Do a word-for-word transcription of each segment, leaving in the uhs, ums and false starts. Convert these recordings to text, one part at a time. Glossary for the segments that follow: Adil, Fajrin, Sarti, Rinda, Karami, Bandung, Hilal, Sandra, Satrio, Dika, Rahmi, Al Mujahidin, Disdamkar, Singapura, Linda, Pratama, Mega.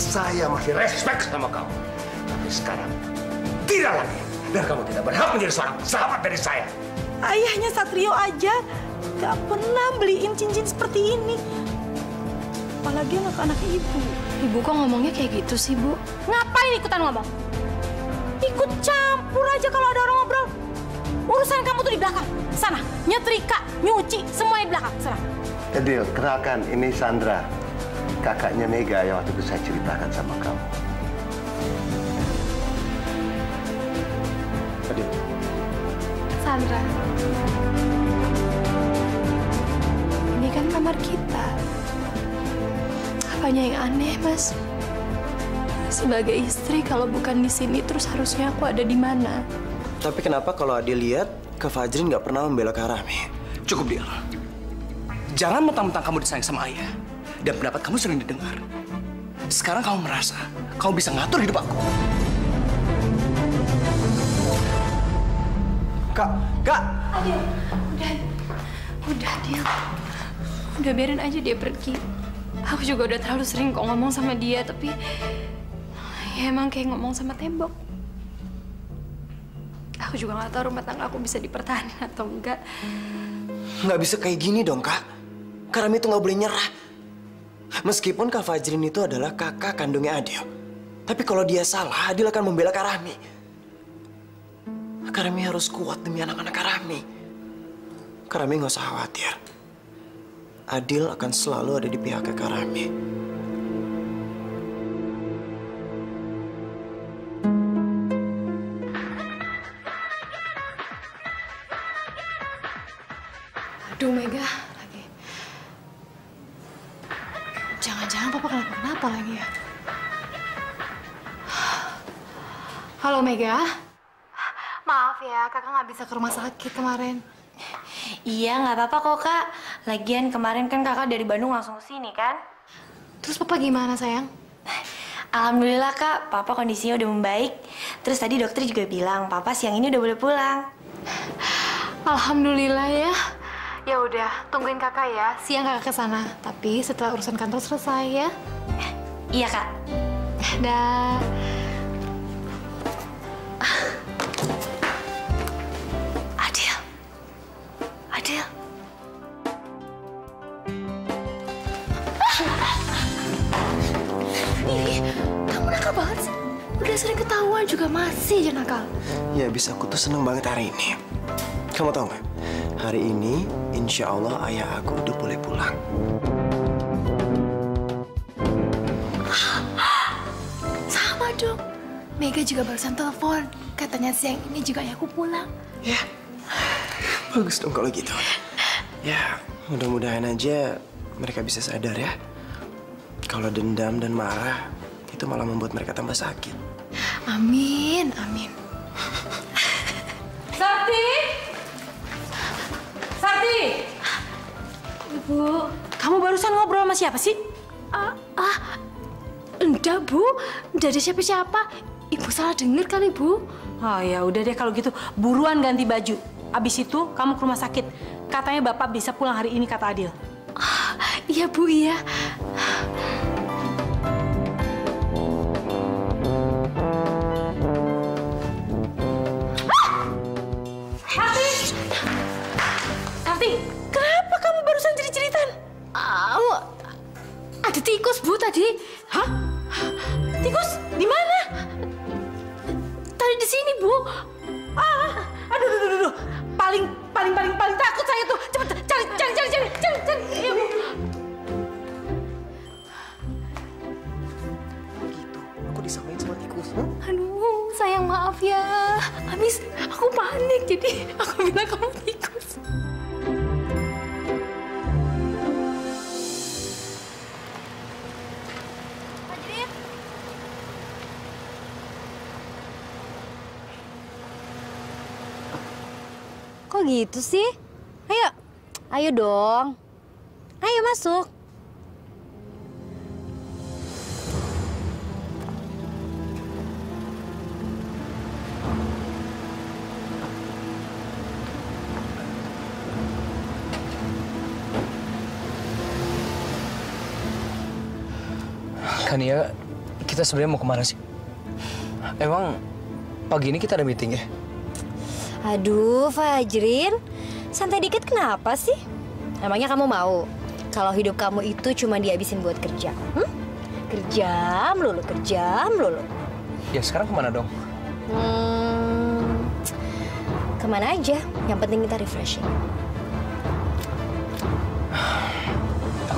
Saya masih respect sama kamu. Tapi sekarang tidak lagi. Dan kamu tidak berhak menjadi seorang sahabat dari saya. Ayahnya Satrio aja gak pernah beliin cincin seperti ini. Apalagi anak-anak ibu. Ibu kok ngomongnya kayak gitu sih, Bu? Ngapain ikutan ngomong? Ikut campur aja kalau ada orang ngobrol. Urusan kamu tuh di belakang. Sana, nyetrika, nyuci, semua di belakang. Sana. Adil, kenalkan, ini Sandra. Kakaknya Mega yang waktu itu saya ceritakan sama kamu. Adil. Sandra. Ini kan kamar kita. Apanya yang aneh, Mas? Sebagai istri, kalau bukan di sini, terus harusnya aku ada di mana? Tapi kenapa kalau Adil lihat, Kak Fajrin nggak pernah membela Kak Rahmi? Cukup, Dil. Jangan mentang-mentang kamu disayang sama ayah. Dan pendapat kamu sering didengar. Sekarang kamu merasa, kamu bisa ngatur hidup aku. Kak, Kak! Adil, udah. Udah, Adil. Udah biarin aja dia pergi. Aku juga udah terlalu sering kok ngomong sama dia, tapi... ya emang kayak ngomong sama tembok. Aku juga nggak tahu rumah tangga aku bisa dipertahankan atau enggak. Nggak bisa kayak gini dong, Kak. Karami itu nggak boleh nyerah. Meskipun Kak Fajrin itu adalah kakak kandungnya Adil. Tapi kalau dia salah, Adil akan membela Karami. Karami harus kuat demi anak-anak Karami. Karami nggak usah khawatir. Adil akan selalu ada di pihak Karami. Aduh, Mega lagi. Jangan-jangan Papa kenapa-kenapa lagi ya? Halo, Mega. Maaf ya, Kakak nggak bisa ke rumah sakit kemarin. Iya, nggak apa-apa kok, Kak. Lagian kemarin kan Kakak dari Bandung langsung ke sini, kan? Terus Papa gimana, sayang? Alhamdulillah, Kak. Papa kondisinya udah membaik. Terus tadi dokter juga bilang, Papa siang ini udah boleh pulang. Alhamdulillah ya. Ya udah, tungguin Kakak ya. Siang Kakak ke sana, tapi setelah urusan kantor selesai ya. Iya, Kak. Dah. Adil. Adil. Ih, kamu nakal banget sih. Udah sering ketahuan juga masih aja nakal. Ya, abis aku tuh seneng banget hari ini. Kamu tahu nggak? Hari ini, insya Allah ayah aku udah boleh pulang. Sama dong. Mega juga barusan telepon. Katanya siang ini juga ayahku pulang. Ya, bagus dong kalau gitu. Ya, mudah-mudahan aja mereka bisa sadar ya. Kalau dendam dan marah, itu malah membuat mereka tambah sakit. Amin, amin. Sarti! Sarti! Bu, kamu barusan ngobrol sama siapa sih? Ah, ah, enggak, Bu. Enggak ada siapa-siapa. Ibu salah dengar kali, Bu. Oh ya, udah deh kalau gitu. Buruan ganti baju. Abis itu kamu ke rumah sakit. Katanya Bapak bisa pulang hari ini, kata Adil. Ah, iya, Bu, iya. Ada tikus, Bu, tadi. Hah? Tikus? Di mana? Tadi di sini, Bu. Ah, aduh, aduh, aduh, aduh. Paling, paling, paling, paling takut saya tuh. Cepet, cari, cari, cari, cari, cari, cari. Iya, Bu. Begitu, aku disamain sama tikus, Bu. Aduh, sayang, maaf ya. Habis aku panik, jadi aku bilang kamu tikus. Kok gitu sih? Ayo, ayo dong. Ayo masuk. Kan ya, kita sebenarnya mau kemana sih? Emang pagi ini kita ada meeting ya? Aduh, Fajrin. Santai dikit kenapa sih? Emangnya kamu mau? Kalau hidup kamu itu cuma dihabisin buat kerja. Hmm? Kerja melulu, kerja melulu. Ya sekarang kemana dong? Hmm, kemana aja, yang penting kita refreshing.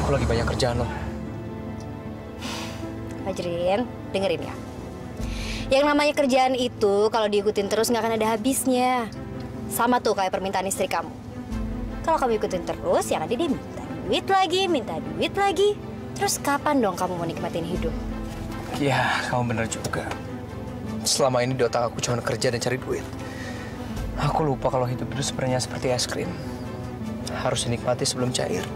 Aku lagi banyak kerjaan loh. Fajrin, dengerin ya. Yang namanya kerjaan itu kalau diikutin terus nggak akan ada habisnya. Sama tuh kayak permintaan istri kamu. Kalau kamu ikutin terus, yang ada dia minta duit lagi, minta duit lagi. Terus kapan dong kamu mau nikmatin hidup? Ya, kamu bener juga. Selama ini di otak aku cuma kerja dan cari duit. Aku lupa kalau hidup itu sebenarnya seperti es krim. Harus dinikmati sebelum cair.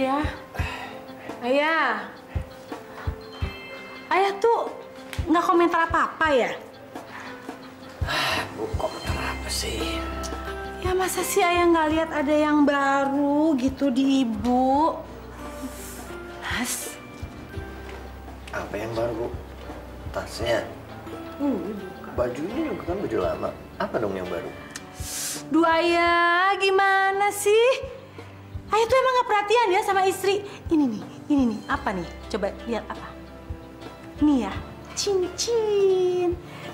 Ya, ayah, ayah tuh nggak komentar apa-apa ya? Bu, komentar apa sih? Ya masa sih ayah nggak lihat ada yang baru gitu di ibu? Mas, apa yang baru? Tasnya, hmm, bajunya juga kan baju lama. Apa dong yang baru? Duh ayah, gimana sih? Ayah tuh emang gak perhatian ya sama istri. Ini nih, ini nih, apa nih? Coba lihat apa. Ini ya, cincin.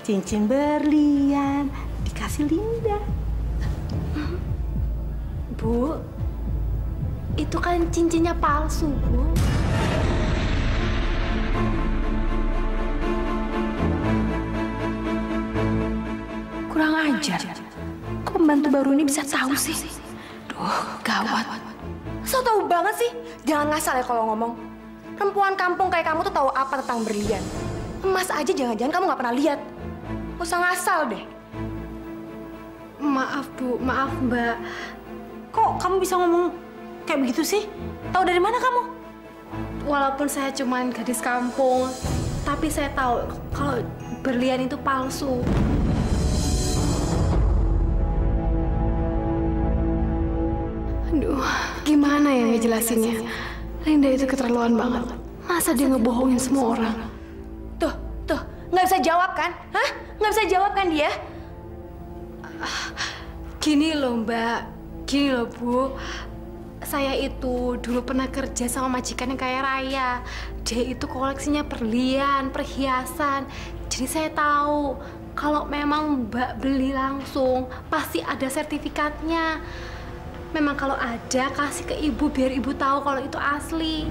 Cincin berlian. Dikasih Linda. Bu, itu kan cincinnya palsu, Bu. Kurang ajar. Kok pembantu baru ini bisa tahu sih? Duh, gawat. So tahu banget sih, jangan ngasal ya kalau ngomong. Perempuan kampung kayak kamu tuh tahu apa tentang berlian? Emas aja jangan-jangan kamu nggak pernah lihat. Nggak usah ngasal deh. Maaf Bu, maaf Mbak. Kok kamu bisa ngomong kayak begitu sih? Tahu dari mana kamu? Walaupun saya cuman gadis kampung, tapi saya tahu kalau berlian itu palsu. Aduh, gimana ya ngejelasinnya? Rinda itu keterlaluan banget. Masa dia ngebohongin semua orang? Tuh, tuh, nggak bisa jawab kan? Hah? Nggak bisa jawab kan dia? Gini loh Mbak, gini loh Bu. Saya itu dulu pernah kerja sama majikan yang kaya raya. Dia itu koleksinya berlian, perhiasan. Jadi saya tahu kalau memang Mbak beli langsung, pasti ada sertifikatnya. Memang kalau ada, kasih ke ibu biar ibu tahu kalau itu asli.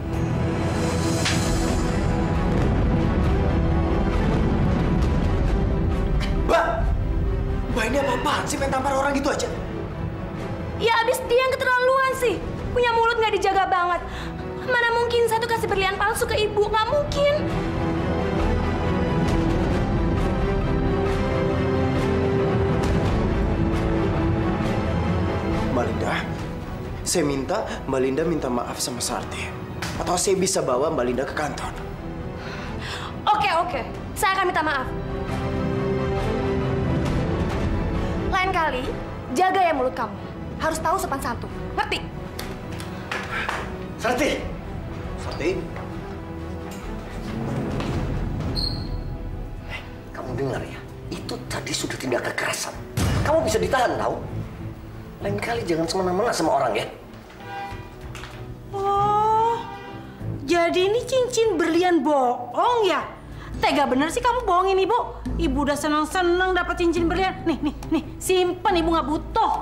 Mbak! Mbak ini apa-apaan sih main tampar orang gitu aja? Ya abis dia yang keterlaluan sih. Punya mulut nggak dijaga banget. Mana mungkin saya tuh kasih berlian palsu ke ibu? Nggak mungkin. saya minta Mbak Linda minta maaf sama Sarti. Atau saya bisa bawa Mbak Linda ke kantor. Oke, oke. Saya akan minta maaf. Lain kali, jaga ya mulut kamu. Harus tahu sopan santun. Ngerti? Sarti! Sarti! Hey, kamu dengar ya? Itu tadi sudah tindak kekerasan. Kamu bisa ditahan, tahu? Lain kali jangan semena-mena sama orang ya. Oh, jadi ini cincin berlian bohong ya? Tega bener sih kamu bohongin ibu. Ibu udah seneng-seneng dapat cincin berlian. Nih, nih, nih, simpen, ibu nggak butuh.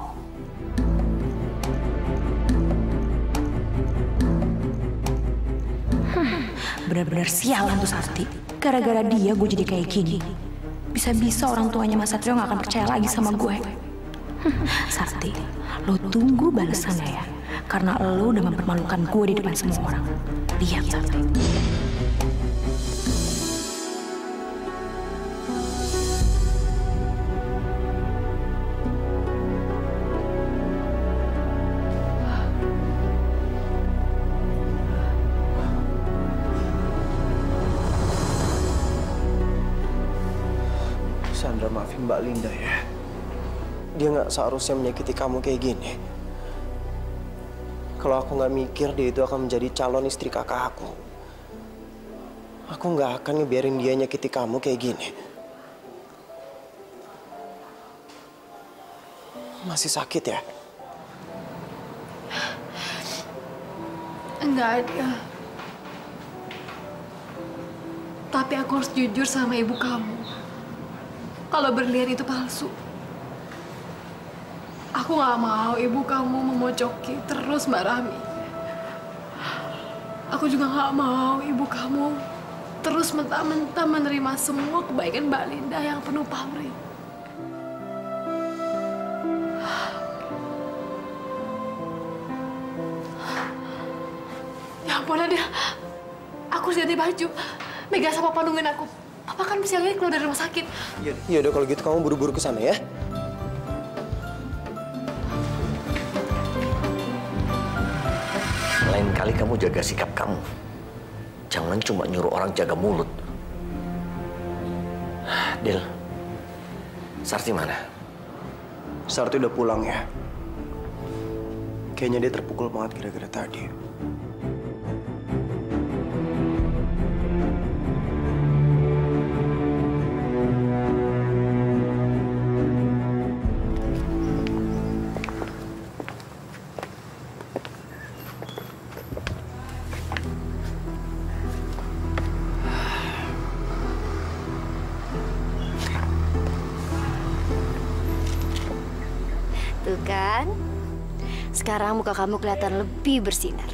Hmm, bener-bener sialan tuh Sarti. Gara-gara dia gue jadi kayak gini. Bisa-bisa orang tuanya Mas Satrio nggak akan percaya lagi sama gue. Sarti, lo tunggu balasannya ya. Karena lo udah mempermalukan gue di depan semua orang. Lihat, Sarti. Sandra, maafin Mbak Linda ya. Dia nggak seharusnya menyakiti kamu kayak gini. Kalau aku nggak mikir dia itu akan menjadi calon istri kakak aku. Aku nggak akan ngebiarin dia nyakiti kamu kayak gini. Masih sakit ya? Enggak ada. Tapi aku harus jujur sama ibu kamu. Kalau berlian itu palsu. Aku gak mau ibu kamu memojoki terus Mbak Rahmi. Aku juga gak mau ibu kamu terus mentah-mentah menerima semua kebaikan Mbak Linda yang penuh pamrih. Ya ampun Adil, aku harus ganti baju. Mega sama panungin aku. Papa kan bisa lihat keluar dari rumah sakit. Ya udah kalau gitu kamu buru-buru ke sana ya. Lain kali kamu jaga sikap kamu. Jangan cuma nyuruh orang jaga mulut. Dil, Sarti mana? Sarti udah pulang ya. Kayaknya dia terpukul banget gara-gara tadi. Tuh kan, sekarang muka kamu kelihatan lebih bersinar.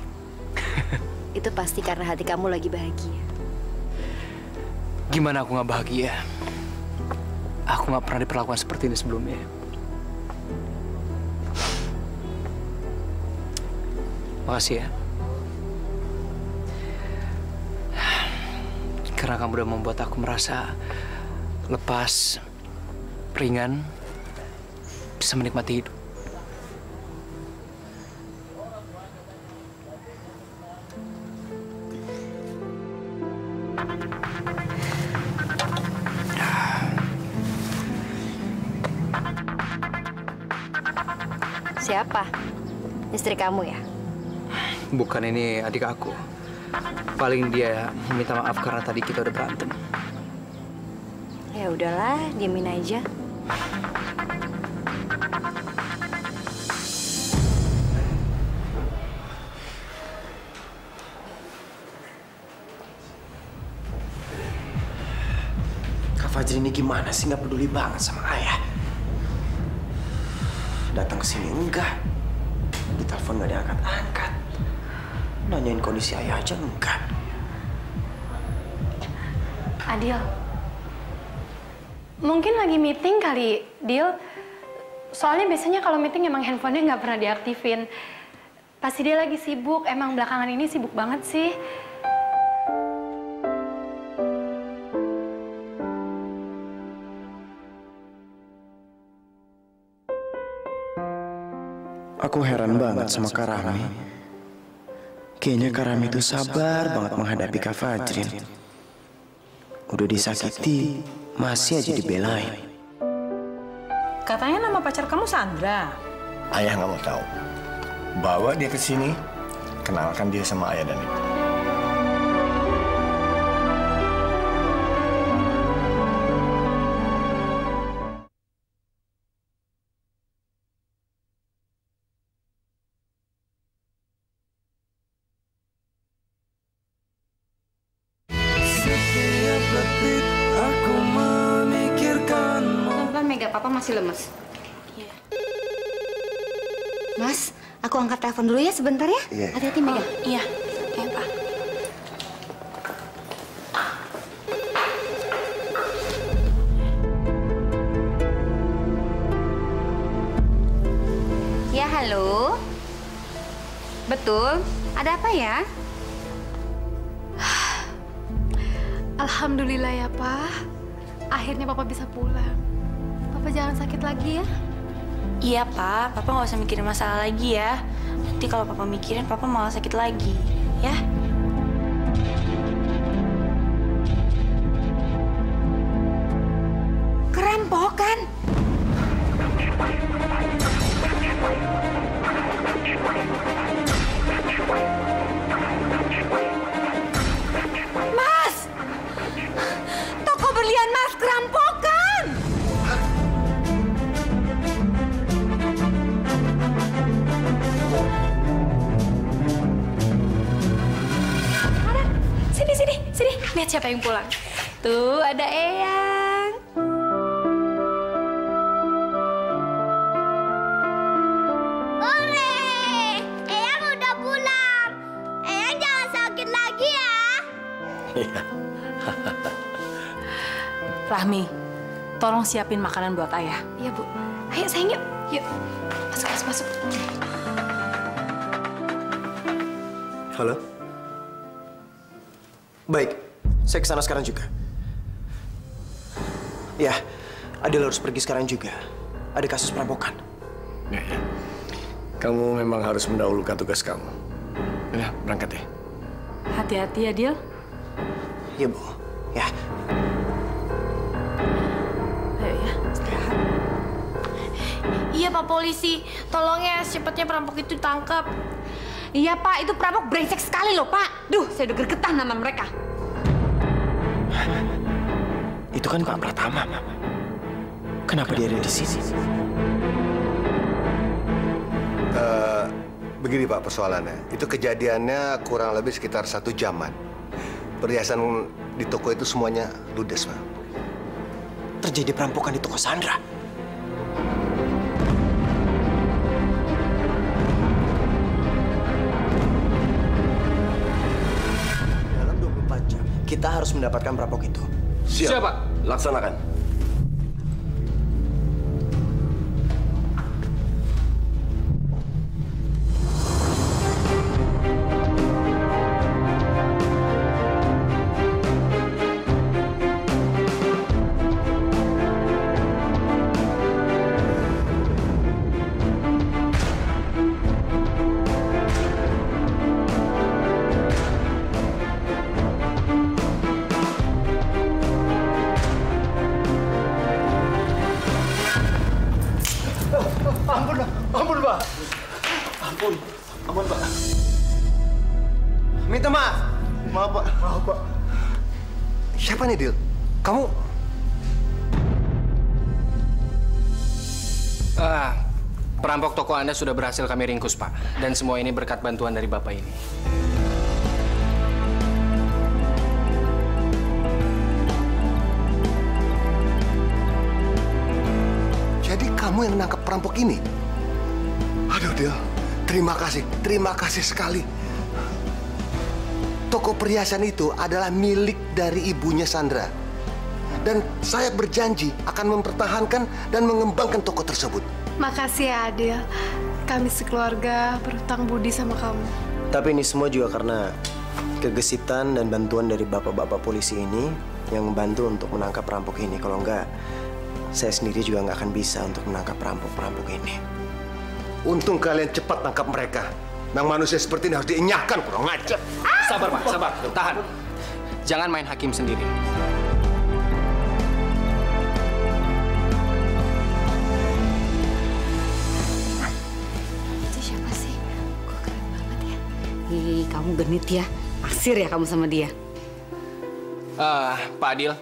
Itu pasti karena hati kamu lagi bahagia. Gimana aku nggak bahagia? Aku nggak pernah diperlakukan seperti ini sebelumnya. Makasih ya. Karena kamu udah membuat aku merasa lepas, ringan, bisa menikmati hidup. Siapa? Istri kamu ya? Bukan, ini adik aku. Paling dia minta maaf karena tadi kita udah berantem. Ya udahlah, diamin aja. Kak Fajrin ini gimana sih, nggak peduli banget sama ayah. Datang ke sini enggak, di telepon nggak diangkat-angkat, nanyain kondisi ayah aja enggak. Adil, mungkin lagi meeting kali, Dil. Soalnya biasanya kalau meeting emang handphonenya nggak pernah diaktifin. Pasti dia lagi sibuk, emang belakangan ini sibuk banget sih. Aku heran banget sama Karami. Kayaknya Karami itu sabar banget menghadapi Kak Fajrin. Udah disakiti, masih aja dibelain. Katanya nama pacar kamu Sandra. Ayah nggak mau tahu. Bawa dia ke sini, kenalkan dia sama ayah dan ibu. Masih lemes. Iya. Mas, aku angkat telepon dulu ya sebentar ya. Yeah. Hati-hati Mega. Oh, iya. Oke, Pak. Ya, halo. Betul. Ada apa ya? Alhamdulillah ya, Pak. Akhirnya Papa bisa pulang. Papa jangan sakit lagi ya. Iya, Pak. Papa nggak usah mikirin masalah lagi ya. Nanti kalau Papa mikirin, Papa malah sakit lagi. Ya? Kerempokan! Mas! Toko berlian Mas kerampokan! Sini, sini. Lihat siapa yang pulang. Tuh, ada Eyang. Ore! Eyang udah pulang. Eyang jangan sakit lagi ya. Iya. Rahmi, tolong siapin makanan buat ayah. Iya, Bu. Ayo, sayang yuk. Yuk. Masuk, masuk, masuk. Halo? Baik, saya kesana sekarang juga. Ya, Adil harus pergi sekarang juga. Ada kasus perampokan. Ya, ya. Kamu memang harus mendahulukan tugas kamu. Ya, berangkat ya. Hati-hati ya, Adil. Iya, Bu. Ya. Ayo ya, istirahat. Iya, Pak Polisi. Tolong ya, secepatnya perampok itu tangkap. Iya, Pak. Itu perampok brengsek sekali loh, Pak. Duh, saya udah gergetan sama mereka. Itu kan Pak Pratama, Mama. Kenapa, Kenapa dia ada di sini? Uh, begini, Pak, persoalannya. Itu kejadiannya kurang lebih sekitar satu jaman. Perhiasan di toko itu semuanya ludes, Pak. Terjadi perampokan di toko Sandra. Kita harus mendapatkan perampok itu. Siap, Pak. Laksanakan. Anda sudah berhasil kami ringkus, Pak. Dan semua ini berkat bantuan dari Bapak ini. Jadi kamu yang menangkap perampok ini? Aduh, Dil. Terima kasih. Terima kasih sekali. Toko perhiasan itu adalah milik dari ibunya Sandra. Dan saya berjanji akan mempertahankan dan mengembangkan toko tersebut. Makasih ya, Adil. Kami sekeluarga berhutang budi sama kamu. Tapi ini semua juga karena kegesitan dan bantuan dari bapak-bapak polisi ini yang membantu untuk menangkap perampok ini. Kalau enggak, saya sendiri juga nggak akan bisa untuk menangkap perampok-perampok ini. Untung kalian cepat tangkap mereka. Nang manusia seperti ini harus dienyahkan, kurang ajar. Sabar, Pak, sabar. Tahan. Jangan main hakim sendiri. Itu siapa sih? Kok keren banget ya? Ih, kamu genit ya. Asir ya kamu sama dia. Uh, Pak Adil,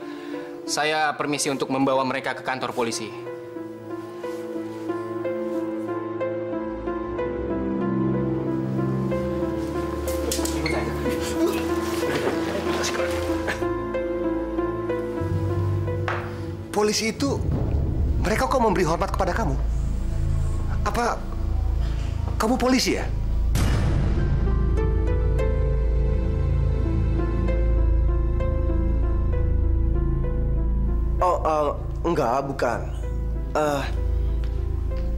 saya permisi untuk membawa mereka ke kantor polisi. Polisi itu, mereka kok memberi hormat kepada kamu? Apa kamu polisi ya? Oh, uh, enggak, bukan. Uh,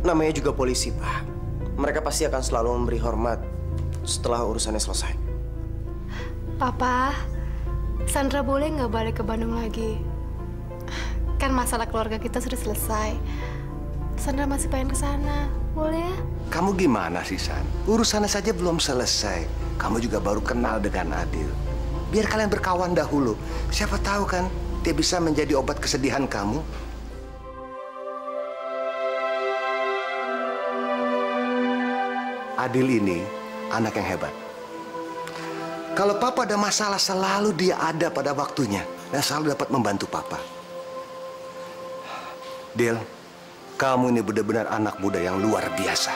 namanya juga polisi, Pak. Mereka pasti akan selalu memberi hormat setelah urusannya selesai. Papa, Sandra boleh nggak balik ke Bandung lagi? Kan masalah keluarga kita sudah selesai. Sandra masih pengen ke sana. Boleh ya? Kamu gimana sih, San? Urusannya saja belum selesai. Kamu juga baru kenal dengan Adil. Biar kalian berkawan dahulu. Siapa tahu kan dia bisa menjadi obat kesedihan kamu. Adil ini anak yang hebat. Kalau Papa ada masalah, selalu dia ada pada waktunya. Dan selalu dapat membantu Papa. Dil, kamu ini benar-benar anak muda yang luar biasa.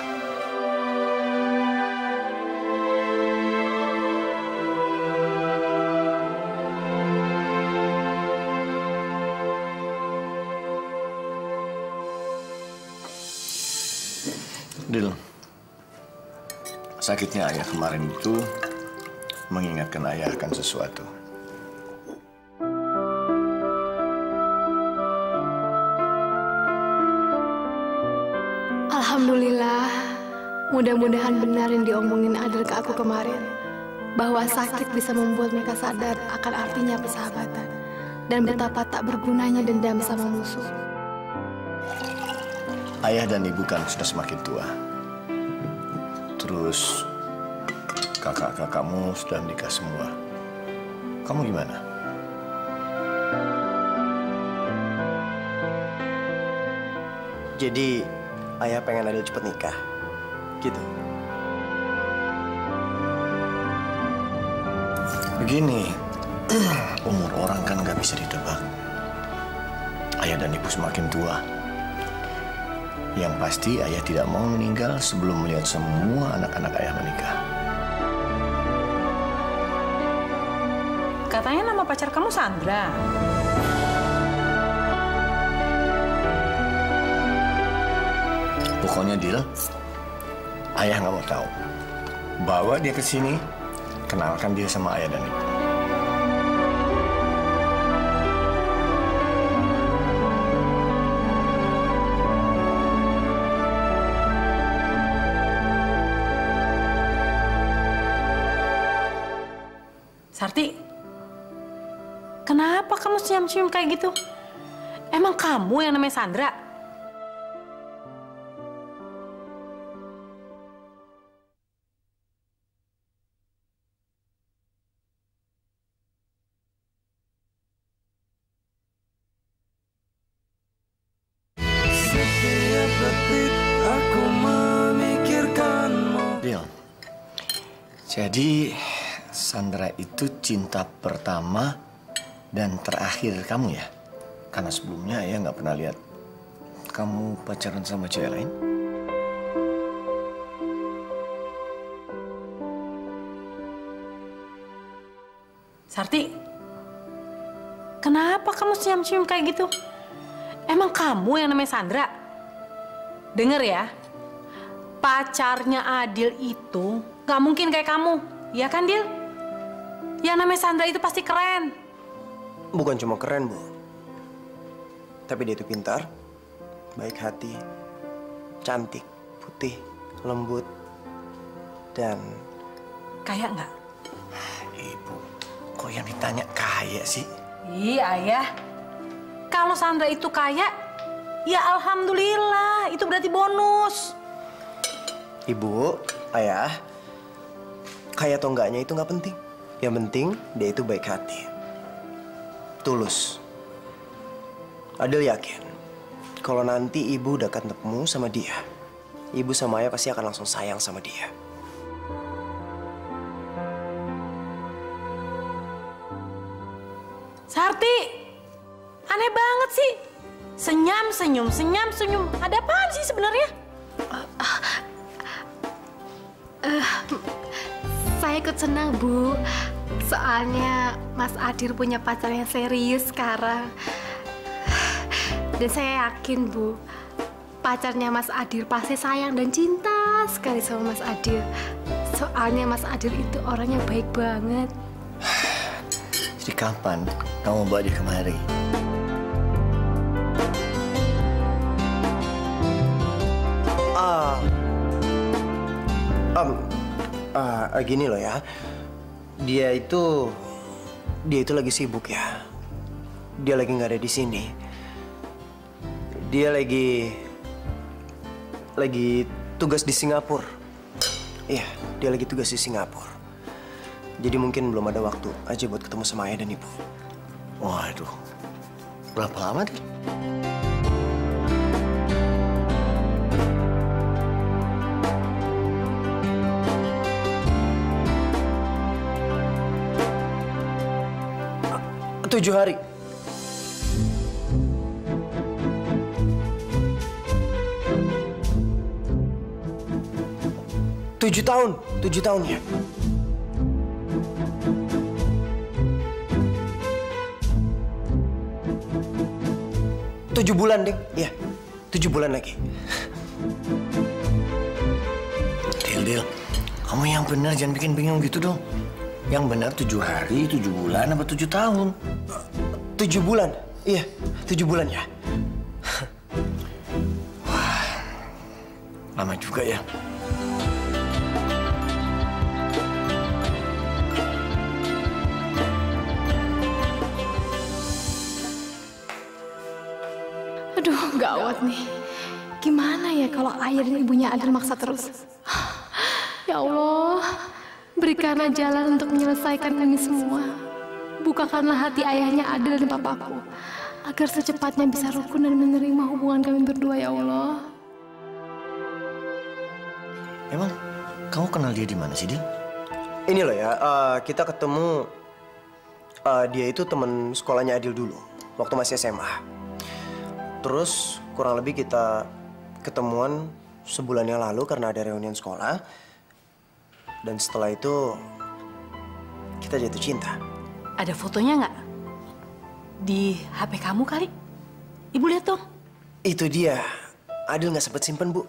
Dil, sakitnya ayah kemarin itu mengingatkan ayah akan sesuatu. Alhamdulillah, mudah-mudahan benar yang diomongin Adil ke aku kemarin. Bahwa sakit bisa membuat mereka sadar akan artinya persahabatan. Dan betapa tak bergunanya dendam sama musuh. Ayah dan ibu kan sudah semakin tua. Terus kakak-kakakmu sudah nikah semua. Kamu gimana? Jadi ayah pengen Adil cepet nikah, gitu. Begini, umur orang kan nggak bisa ditebak. Ayah dan ibu semakin tua. Yang pasti ayah tidak mau meninggal sebelum melihat semua anak-anak ayah menikah. Katanya nama pacar kamu Sandra. Pokoknya Dil, ayah nggak mau tahu. Bawa dia ke sini, kenalkan dia sama ayah dan ibu. Sarti, kenapa kamu cium-cium kayak gitu? Emang kamu yang namanya Sandra? Jadi, Sandra itu cinta pertama dan terakhir kamu ya? Karena sebelumnya ayah nggak pernah lihat kamu pacaran sama cewek lain. Sarti, kenapa kamu cium-cium kayak gitu? Emang kamu yang namanya Sandra? Dengar ya, pacarnya Adil itu gak mungkin kayak kamu, ya kan Dil? Yang namanya Sandra itu pasti keren. Bukan cuma keren, Bu. Tapi dia itu pintar, baik hati, cantik, putih, lembut, dan... Kaya nggak? Ibu, kok yang ditanya kaya sih? Iya, ayah. Kalau Sandra itu kaya, ya alhamdulillah, itu berarti bonus. Ibu, ayah, kaya atau enggaknya itu nggak penting. Yang penting dia itu baik hati, tulus. Adil yakin kalau nanti ibu udah ketemu sama dia, ibu sama ayah pasti akan langsung sayang sama dia. Sarti, aneh banget sih. Senyum, senyum, senyum, senyum. Ada apaan sih sebenarnya? Uh, uh, uh, saya ikut senang, Bu. Soalnya Mas Adil punya pacar yang serius sekarang. Dan saya yakin, Bu, pacarnya Mas Adil pasti sayang dan cinta sekali sama Mas Adil. Soalnya Mas Adil itu orangnya baik banget. Jadi kapan kamu bawa dia kemari? Ah, um, ah, gini loh ya, dia itu, dia itu lagi sibuk ya. Dia lagi nggak ada di sini. Dia lagi, lagi tugas di Singapura. Iya, dia lagi tugas di Singapura. Jadi mungkin belum ada waktu aja buat ketemu sama ayah dan ibu. Waduh, berapa lama deh? Tujuh hari. Tujuh tahun, tujuh tahun ya. Tujuh bulan deh, ya. Tujuh bulan lagi. Dil, Dil, kamu yang benar, jangan bikin bingung gitu dong. Yang benar tujuh hari, tujuh bulan, apa tujuh tahun? Tujuh bulan, iya, tujuh bulan ya. Wah, lama juga ya. Aduh, gawat nih. Gimana ya kalau ayah dan ibunya Adil maksa terus? Ya Allah, berikanlah jalan untuk menyelesaikan ini semua. Bukakanlah hati ayahnya Adil dan papaku, agar secepatnya bisa rukun dan menerima hubungan kami berdua, ya Allah. Emang kamu kenal dia di mana sih, Dil? Ini loh ya, uh, kita ketemu, uh, dia itu teman sekolahnya Adil dulu, waktu masih S M A. Terus kurang lebih kita ketemuan sebulan yang lalu karena ada reunian sekolah. Dan setelah itu kita jatuh cinta. Ada fotonya nggak? Di H P kamu kali? Ibu lihat dong. Itu dia. Adil nggak sempet simpen, Bu.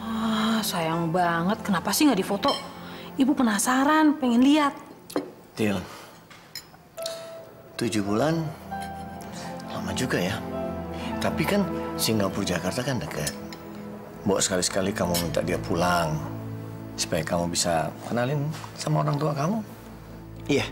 Ah, sayang banget. Kenapa sih nggak difoto? Ibu penasaran, pengen lihat. Dil, tujuh bulan lama juga ya. Tapi kan Singapura Jakarta kan dekat. Mbok sekali-sekali kamu minta dia pulang supaya kamu bisa kenalin sama orang tua kamu. Iya.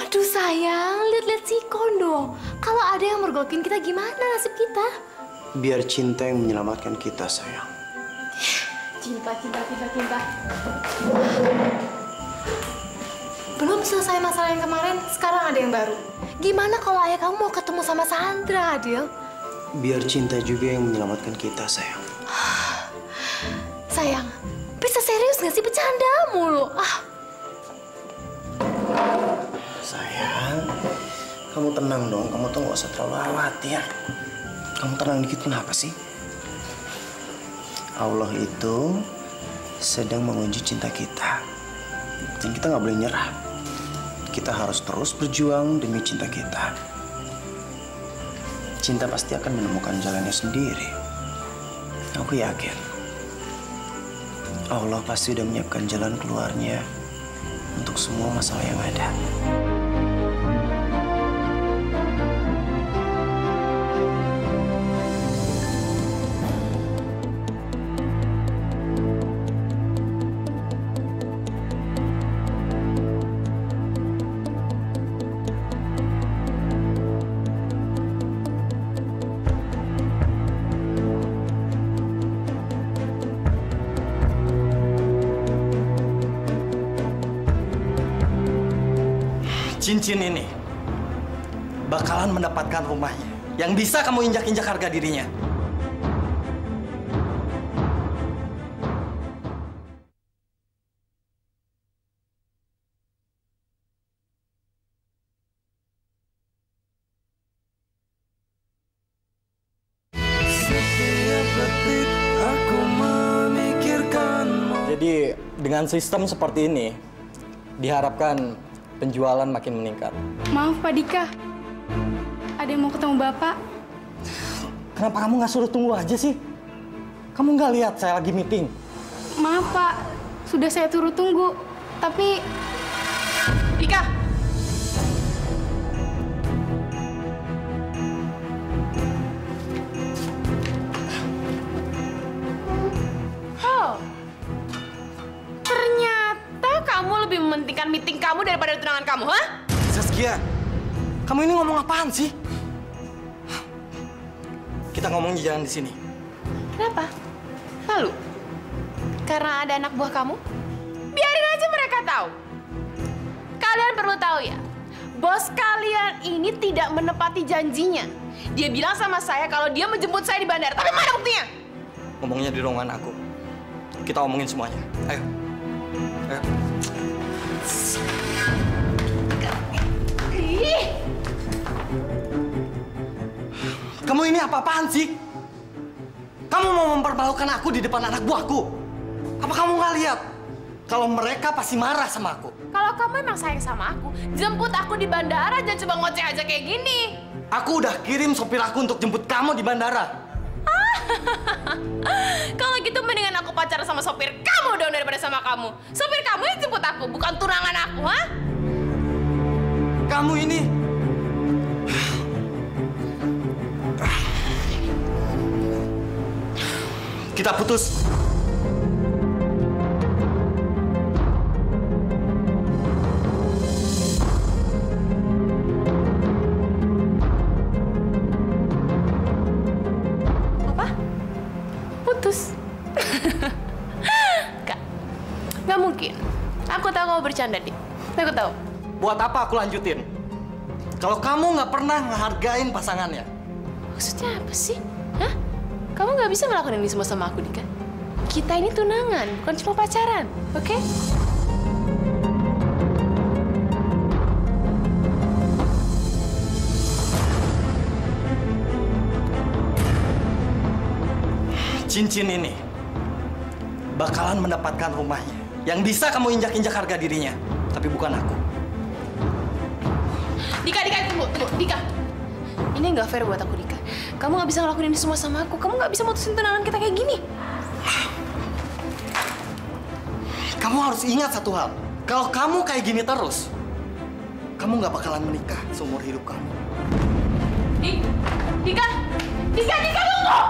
Aduh sayang, lihat-lihat si Kondo. Kalau ada yang mergokin kita gimana nasib kita? Biar cinta yang menyelamatkan kita sayang. Cinta, cinta, cinta, cinta. Belum selesai masalah yang kemarin, sekarang ada yang baru. Gimana kalau ayah kamu mau ketemu sama Sandra, Adil? Biar cinta juga yang menyelamatkan kita, sayang. Sayang, bisa serius nggak sih bercanda mulu? Ah. Sayang, kamu tenang dong. Kamu tuh nggak usah terlalu khawatir. Kamu tenang dikit kenapa sih? Allah itu sedang menguji cinta kita. Dan kita nggak boleh nyerah. Kita harus terus berjuang demi cinta kita. Cinta pasti akan menemukan jalannya sendiri. Aku yakin. Allah pasti sudah menyiapkan jalan keluarnya untuk semua masalah yang ada. cincin ini bakalan mendapatkan rumahnya yang bisa kamu injak-injak harga dirinya. Jadi dengan sistem seperti ini, diharapkan penjualan makin meningkat. Maaf Pak Dika, ada yang mau ketemu Bapak. Kenapa kamu nggak suruh tunggu aja sih? Kamu nggak lihat saya lagi meeting? Maaf Pak, sudah saya suruh tunggu, tapi... Dika! Kamu lebih mementingkan meeting kamu daripada tunangan kamu, ha? Saskia, kamu ini ngomong apaan sih? Kita ngomong di jalan di sini. Kenapa? Malu? Karena ada anak buah kamu? Biarin aja mereka tahu. Kalian perlu tahu ya, bos kalian ini tidak menepati janjinya. Dia bilang sama saya kalau dia menjemput saya di bandar, tapi mana buktinya? Ngomongnya di ruangan aku. Kita omongin semuanya. Ayo. Ayo. Kamu ini apa-apaan sih? Kamu mau mempermalukan aku di depan anak buahku? Apa kamu nggak lihat? Kalau mereka pasti marah sama aku. Kalau kamu emang sayang sama aku, jemput aku di bandara, jangan cuma ngoceh aja kayak gini. Aku udah kirim sopir aku untuk jemput kamu di bandara. Kalau gitu mendingan aku pacaran sama sopir kamu dong daripada sama kamu. Sopir kamu yang jemput aku, bukan tunangan aku, ha? Kamu ini... Kita putus. Bercanda, Dik. Aku tahu. Buat apa aku lanjutin? Kalau kamu nggak pernah ngehargain pasangannya. Maksudnya apa sih? Hah? Kamu nggak bisa ngelakuin ini semua sama aku, Dika. Kita ini tunangan, bukan cuma pacaran, oke? Okay? Cincin ini bakalan mendapatkan rumahnya. Yang bisa kamu injak-injak harga dirinya, tapi bukan aku. Dika, Dika, tunggu, tunggu, Dika. Ini nggak fair buat aku, Dika. Kamu nggak bisa ngelakuin ini semua sama aku. Kamu nggak bisa mutusin tunangan kita kayak gini. Kamu harus ingat satu hal. Kalau kamu kayak gini terus, kamu nggak bakalan menikah seumur hidup kamu. Dika, Dika, Dika, Dika, tunggu!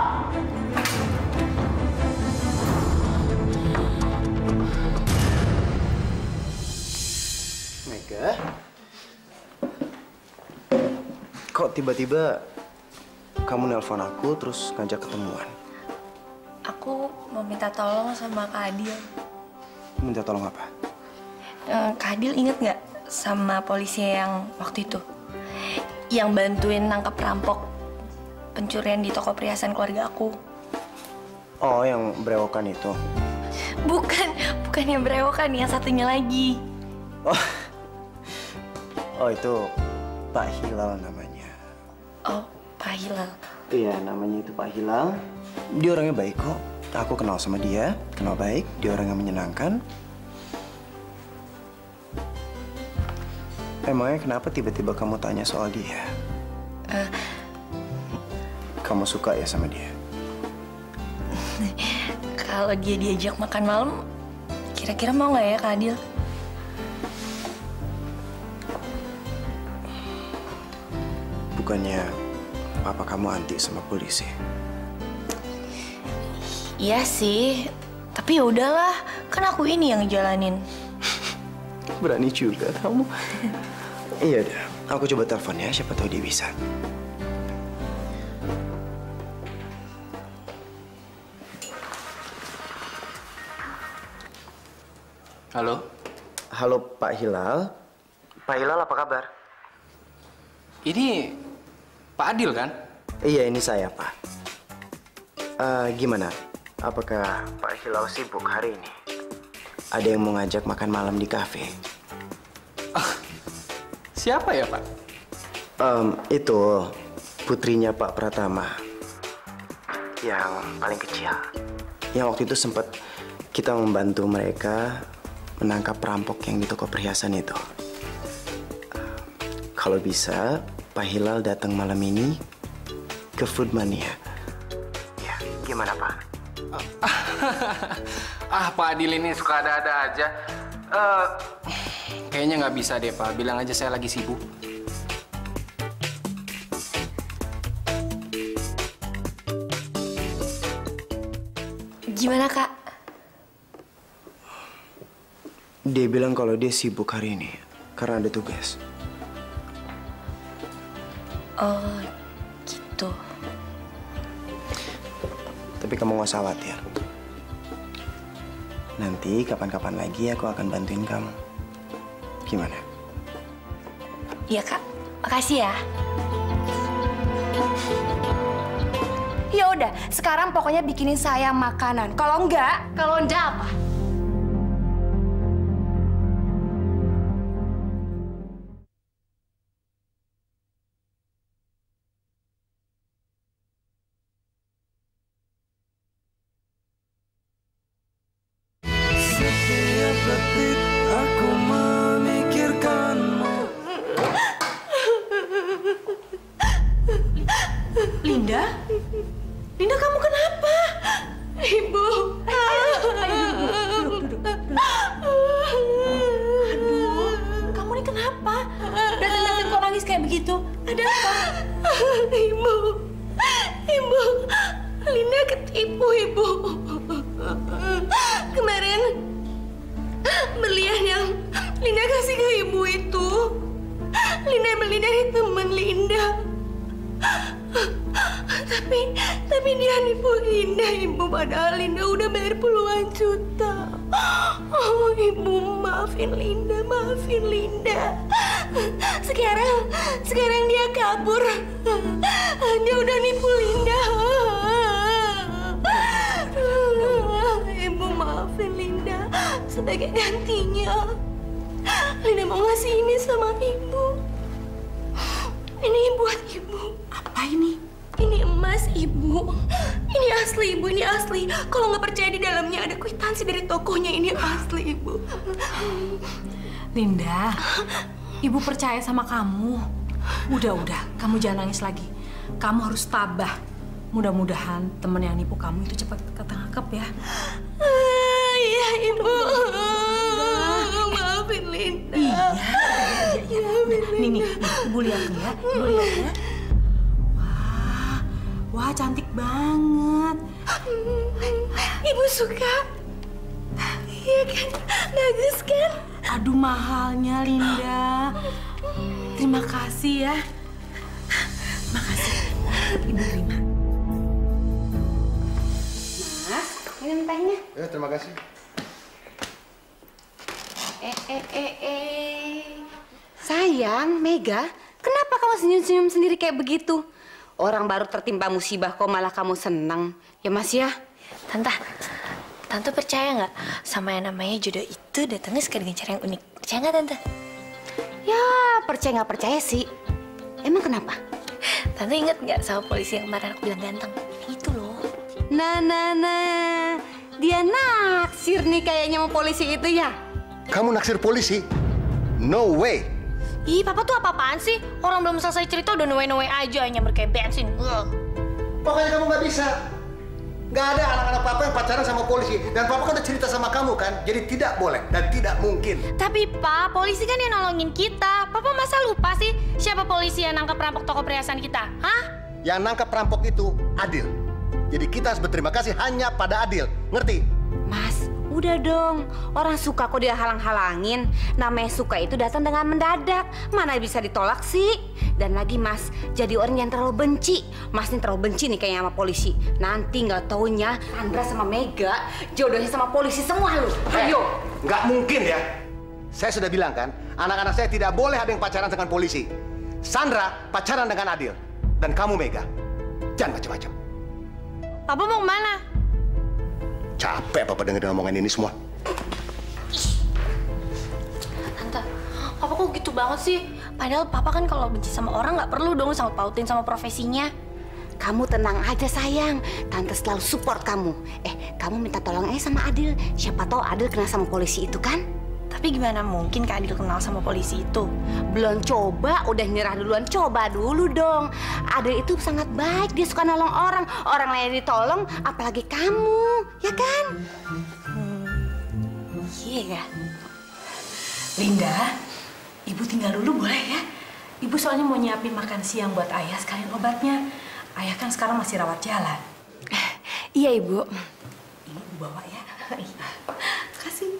Mega, kok tiba-tiba kamu nelpon aku terus ngajak ketemuan? Aku mau minta tolong sama Kak Adil. Minta tolong apa? Eh, Kak Adil inget nggak sama polisi yang waktu itu? Yang bantuin nangkep perampok pencurian di toko perhiasan keluarga aku. Oh, yang berewokan itu? Bukan, bukan yang berewokan, yang satunya lagi. Oh, oh itu Pak Hilal namanya. Oh, Pak Hilal. Iya, namanya itu Pak Hilal. Dia orangnya baik kok. Aku kenal sama dia, kenal baik. Dia orangnya menyenangkan. Emangnya kenapa tiba-tiba kamu tanya soal dia? Uh. Kamu suka ya sama dia? Kalau dia diajak makan malam, kira-kira mau nggak ya Kak Adil? Bukannya papa kamu anti sama polisi? Iya sih, tapi ya udahlah, kan aku ini yang ngejalanin. Berani juga kamu. Iya udah, aku coba telepon ya, siapa tahu dia bisa. Halo? Halo Pak Hilal, Pak Hilal, apa kabar? Ini Pak Adil, kan? Iya, ini saya, Pak. Uh, gimana? Apakah Pak Hilal sibuk hari ini? Ada yang mau ngajak makan malam di kafe. Ah, siapa ya, Pak? Um, itu putrinya Pak Pratama. Yang paling kecil. Yang waktu itu sempat kita membantu mereka menangkap perampok yang di toko perhiasan itu. Kalau bisa, Pak Hilal datang malam ini ke Food Mania. Ya, gimana Pak? Ah, Pak Adil ini suka ada-ada aja. Uh, kayaknya nggak bisa deh Pak, bilang aja saya lagi sibuk. Gimana Kak? Dia bilang kalau dia sibuk hari ini karena ada tugas. Oh, gitu. Tapi kamu nggak usah khawatir. Nanti kapan-kapan lagi aku akan bantuin kamu. Gimana? Iya, Kak. Makasih ya. Ya udah, sekarang pokoknya bikinin saya makanan. Kalau enggak, kalau enggak apa? Linda? Linda, kamu kenapa? Ibu. Ayo, ayo duduk, duduk, duduk, duduk. Aduh, kamu ini kenapa? Datang-datang kok nangis kayak begitu? Ada apa? Ibu, Ibu, Linda ketipu, Ibu. Kemarin berlian yang Linda kasih ke Ibu itu, Linda beli dari teman Linda. Tapi, tapi dia nipu Linda, Ibu. Padahal Linda udah bayar puluhan juta. Oh, Ibu, maafin Linda, maafin Linda. Sekarang, sekarang dia kabur. Dia udah nipu Linda. Ibu, maafin Linda. Sebagai gantinya, Linda mau ngasih ini sama Ibu. Ini buat Ibu. Apa ini? Ini emas, Ibu. Ini asli, Ibu. Ini asli. Kalau nggak percaya, di dalamnya ada kwitansi dari tokonya. Ini asli, Ibu. Linda, Ibu percaya sama kamu. Udah-udah, kamu jangan nangis lagi. Kamu harus tabah. Mudah-mudahan teman yang nipu kamu itu cepat ketangkap ya. Iya, Ibu. Maafin Linda. Iya. Nih, nih, Ibu lihat ya. Ibu lihat ya. Wah, cantik banget. Ibu suka? Iya kan? Bagus kan? Aduh, mahalnya Linda. Terima kasih ya. Makasih. Ibu terima. Mas, minum tehnya. Ya, terima kasih. Eh, eh, eh, eh. Sayang, Mega, kenapa kamu senyum-senyum sendiri kayak begitu? Orang baru tertimpa musibah kok malah kamu senang. Ya Mas ya? Tante, Tante percaya nggak sama yang namanya jodoh itu datangnya dengan cara yang unik? Percaya nggak Tante? Ya percaya nggak percaya sih. Emang kenapa? Tante inget nggak sama polisi yang kemarin aku bilang ganteng? Itu loh. Nah, nah, nah. Dia naksir nih kayaknya sama polisi itu ya? Kamu naksir polisi? No way! Ih, Papa tuh apa-apaan sih? Orang belum selesai cerita udah noe-noe aja, nyamber kayak bensin. Ugh. Pokoknya kamu nggak bisa. Nggak ada anak-anak Papa yang pacaran sama polisi. Dan Papa kan udah cerita sama kamu kan? Jadi tidak boleh dan tidak mungkin. Tapi, Pak, polisi kan yang nolongin kita. Papa masa lupa sih siapa polisi yang nangkep perampok toko perhiasan kita? Hah? Yang nangkep perampok itu Adil. Jadi kita harus berterima kasih hanya pada Adil. Ngerti? Mas. Udah dong, orang suka kok dia halang-halangin. Namanya suka itu datang dengan mendadak. Mana bisa ditolak sih? Dan lagi Mas, jadi orang yang terlalu benci. Mas ini terlalu benci nih kayaknya sama polisi. Nanti nggak taunya Sandra sama Mega jodohnya sama polisi semua lu. Ayo. Nggak mungkin ya. Saya sudah bilang kan, anak-anak saya tidak boleh ada yang pacaran dengan polisi. Sandra pacaran dengan Adil. Dan kamu, Mega, jangan macam-macam. Papa mau kemana? Capek Papa dengerin omongan ini semua. Tante, Papa kok gitu banget sih? Padahal Papa kan kalau benci sama orang nggak perlu dong sangkut pautin sama profesinya. Kamu tenang aja sayang, Tante selalu support kamu. Eh, kamu minta tolong aja sama Adil. Siapa tahu Adil kenal sama polisi itu kan? Tapi gimana mungkin Kak Adil kenal sama polisi itu? Belum coba, udah nyerah duluan. Coba dulu dong. Adil itu sangat baik, dia suka nolong orang. Orang lain ditolong, apalagi kamu, ya kan? Iya. Yeah. Linda, Ibu tinggal dulu boleh ya? Ibu soalnya mau nyiapin makan siang buat ayah sekalian obatnya. Ayah kan sekarang masih rawat jalan. Iya, Ibu. Ini Ibu bawa ya. Makasih.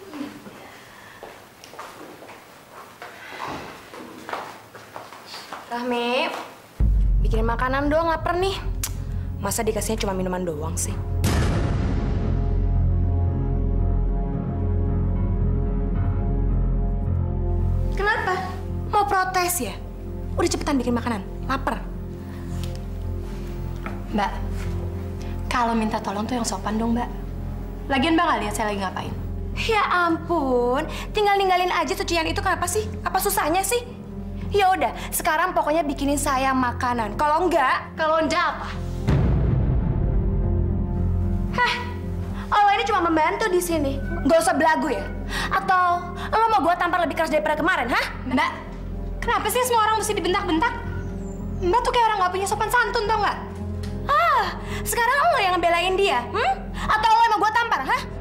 Rahmi, bikin makanan doang, lapar nih. Masa dikasihnya cuma minuman doang sih? Kenapa? Mau protes ya? Udah cepetan bikin makanan, lapar. Mbak, kalau minta tolong tuh yang sopan dong, Mbak. Lagian Mbak gak lihat saya lagi ngapain? Ya ampun, tinggal ninggalin aja cucian itu kenapa sih? Apa susahnya sih? Ya udah, sekarang pokoknya bikinin saya makanan. Kalau enggak, kalau enggak apa? Hah, lo ini cuma membantu di sini. Gak usah belagu ya? Atau lo mau gue tampar lebih keras daripada kemarin, hah? Mbak, kenapa sih semua orang mesti dibentak-bentak? Mbak tuh kayak orang nggak punya sopan santun, tau nggak? Ah, sekarang lo yang ngebelain dia, hmm? Atau lo emang gue tampar, hah?